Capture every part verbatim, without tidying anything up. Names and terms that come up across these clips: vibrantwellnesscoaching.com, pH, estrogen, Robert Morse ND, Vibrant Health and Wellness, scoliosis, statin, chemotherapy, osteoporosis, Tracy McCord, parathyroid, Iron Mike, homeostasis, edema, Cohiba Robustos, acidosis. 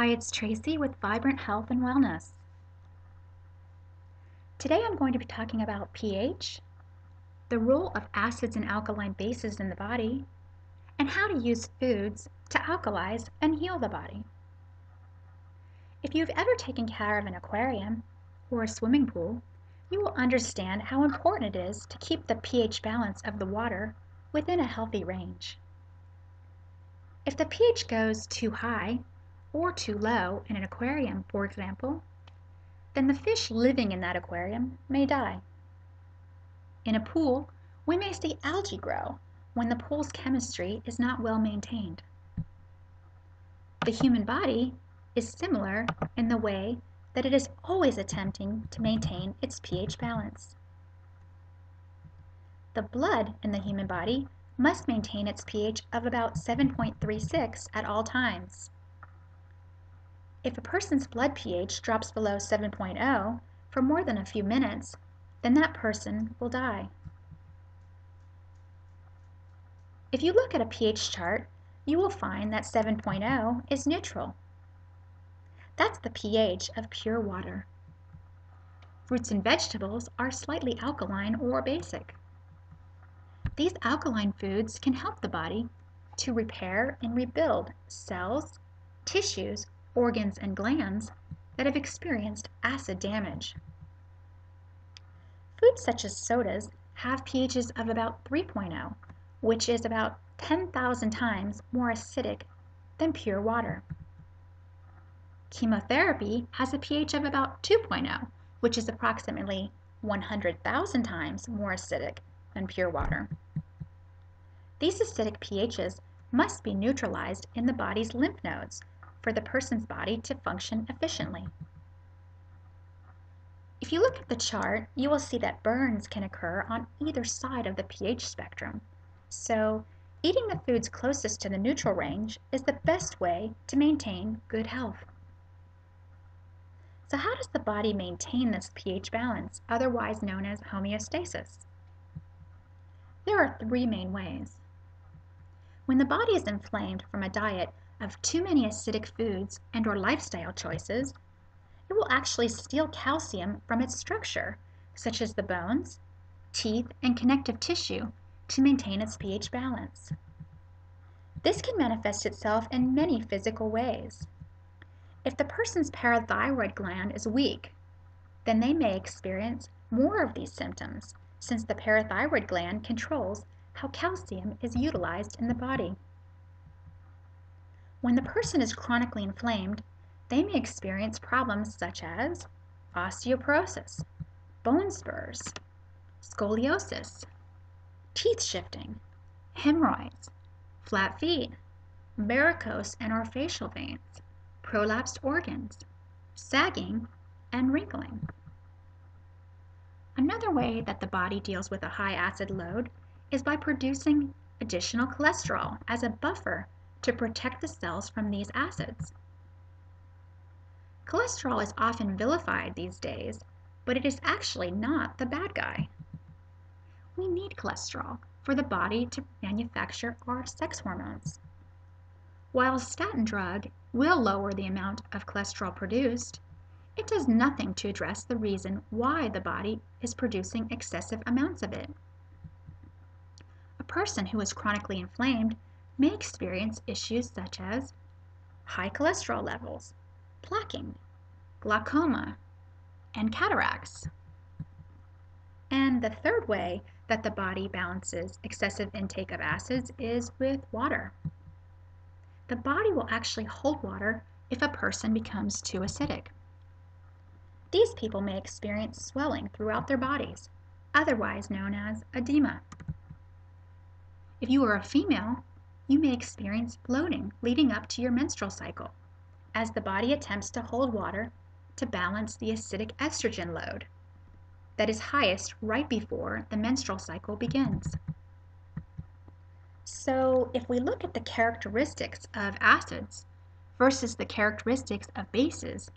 Hi, it's Tracy with Vibrant Health and Wellness. Today I'm going to be talking about pH, the role of acids and alkaline bases in the body, and how to use foods to alkalize and heal the body. If you've ever taken care of an aquarium or a swimming pool, you will understand how important it is to keep the pH balance of the water within a healthy range. If the pH goes too high, or too low in an aquarium, for example, then the fish living in that aquarium may die. In a pool, we may see algae grow when the pool's chemistry is not well maintained. The human body is similar in the way that it is always attempting to maintain its pH balance. The blood in the human body must maintain its pH of about seven point three six at all times. If a person's blood pH drops below seven point zero for more than a few minutes, then that person will die. If you look at a pH chart, you will find that seven point zero is neutral. That's the pH of pure water. Fruits and vegetables are slightly alkaline or basic. These alkaline foods can help the body to repair and rebuild cells, tissues, organs and glands that have experienced acid damage. Foods such as sodas have pHs of about three point zero, which is about ten thousand times more acidic than pure water. Chemotherapy has a pH of about two point zero, which is approximately one hundred thousand times more acidic than pure water. These acidic pHs must be neutralized in the body's lymph nodes for the person's body to function efficiently. If you look at the chart, you will see that burns can occur on either side of the pH spectrum. So, eating the foods closest to the neutral range is the best way to maintain good health. So how does the body maintain this pH balance, otherwise known as homeostasis? There are three main ways. When the body is inflamed from a diet of too many acidic foods and or lifestyle choices, it will actually steal calcium from its structure, such as the bones, teeth, and connective tissue, to maintain its pH balance. This can manifest itself in many physical ways. If the person's parathyroid gland is weak, then they may experience more of these symptoms, since the parathyroid gland controls how calcium is utilized in the body. When the person is chronically inflamed, they may experience problems such as osteoporosis, bone spurs, scoliosis, teeth shifting, hemorrhoids, flat feet, varicose and or facial veins, prolapsed organs, sagging, and wrinkling. Another way that the body deals with a high acid load is by producing additional cholesterol as a buffer to protect the cells from these acids. Cholesterol is often vilified these days, but it is actually not the bad guy. We need cholesterol for the body to manufacture our sex hormones. While a statin drug will lower the amount of cholesterol produced, it does nothing to address the reason why the body is producing excessive amounts of it. A person who is chronically inflamed may experience issues such as high cholesterol levels, plaquing, glaucoma, and cataracts. And the third way that the body balances excessive intake of acids is with water. The body will actually hold water if a person becomes too acidic. These people may experience swelling throughout their bodies, otherwise known as edema. If you are a female, you may experience bloating leading up to your menstrual cycle, as the body attempts to hold water to balance the acidic estrogen load that is highest right before the menstrual cycle begins. So, if we look at the characteristics of acids versus the characteristics of bases,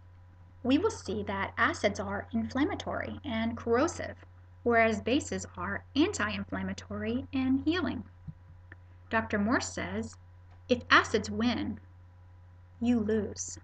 we will see that acids are inflammatory and corrosive, whereas bases are anti-inflammatory and healing. Doctor Morse says, if acids win, you lose.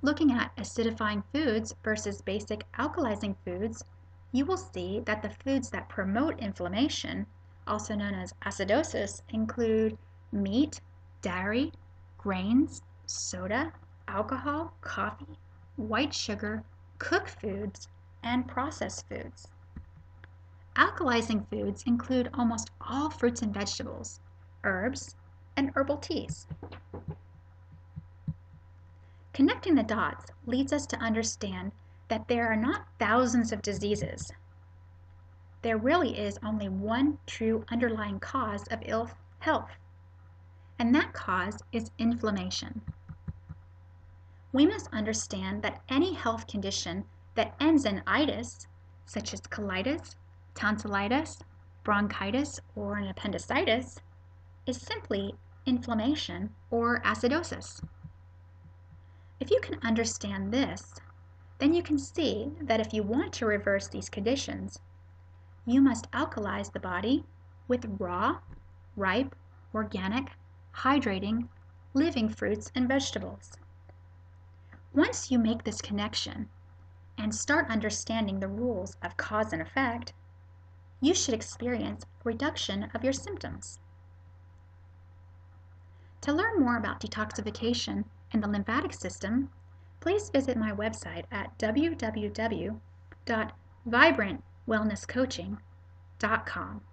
Looking at acidifying foods versus basic alkalizing foods, you will see that the foods that promote inflammation, also known as acidosis, include meat, dairy, grains, soda, alcohol, coffee, white sugar, cooked foods, and processed foods. Alkalizing foods include almost all fruits and vegetables, herbs, and herbal teas. Connecting the dots leads us to understand that there are not thousands of diseases. There really is only one true underlying cause of ill health, and that cause is inflammation. We must understand that any health condition that ends in itis, such as colitis, tonsillitis, bronchitis, or an appendicitis, is simply inflammation or acidosis. If you can understand this, then you can see that if you want to reverse these conditions, you must alkalize the body with raw, ripe, organic, hydrating, living fruits and vegetables. Once you make this connection and start understanding the rules of cause and effect, you should experience a reduction of your symptoms. To learn more about detoxification and the lymphatic system, please visit my website at w w w dot vibrant wellness coaching dot com.